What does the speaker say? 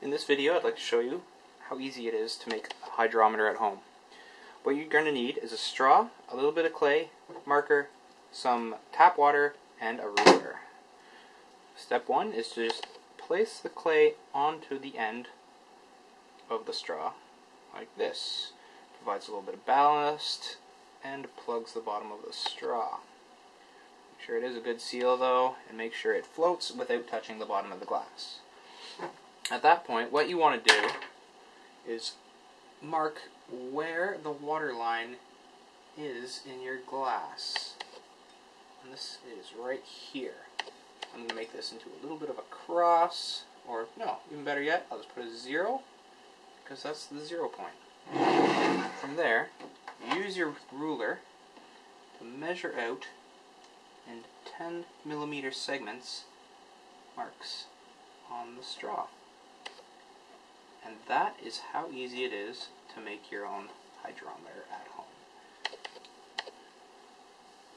In this video, I'd like to show you how easy it is to make a hydrometer at home. What you're going to need is a straw, a little bit of clay, marker, some tap water, and a ruler. Step one is to just place the clay onto the end of the straw, like this. Provides a little bit of ballast and plugs the bottom of the straw. Make sure it is a good seal though, and make sure it floats without touching the bottom of the glass. At that point, what you want to do is mark where the water line is in your glass. And this is right here. I'm going to make this into a little bit of a cross, or no, even better yet, I'll just put a 0, because that's the 0 point. From there, use your ruler to measure out in 10mm segments marks on the straw. And that is how easy it is to make your own hydrometer at home.